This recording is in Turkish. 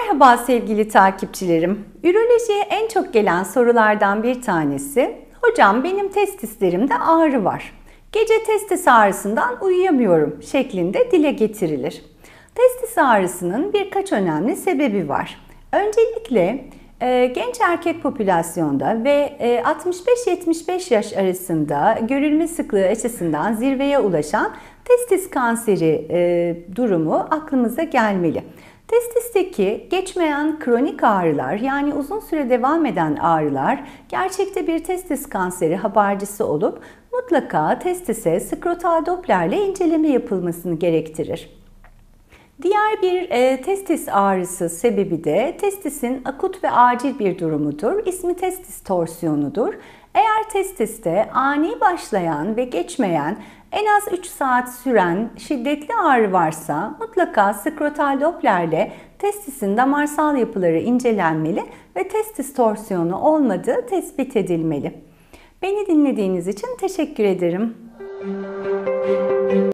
Merhaba sevgili takipçilerim. Ürolojiye en çok gelen sorulardan bir tanesi, hocam benim testislerimde ağrı var. Gece testis ağrısından uyuyamıyorum şeklinde dile getirilir. Testis ağrısının birkaç önemli sebebi var. Öncelikle genç erkek popülasyonda ve 65-75 yaş arasında görülme sıklığı açısından zirveye ulaşan testis kanseri durumu aklımıza gelmeli. Testisteki geçmeyen kronik ağrılar, yani uzun süre devam eden ağrılar gerçekte bir testis kanseri habercisi olup mutlaka testise skrotal Doppler'le inceleme yapılmasını gerektirir. Diğer bir testis ağrısı sebebi de testisin akut ve acil bir durumudur. İsmi testis torsiyonudur. Eğer testiste ani başlayan ve geçmeyen en az 3 saat süren şiddetli ağrı varsa mutlaka skrotal Doppler'le testisin damarsal yapıları incelenmeli ve testis torsiyonu olmadığı tespit edilmeli. Beni dinlediğiniz için teşekkür ederim.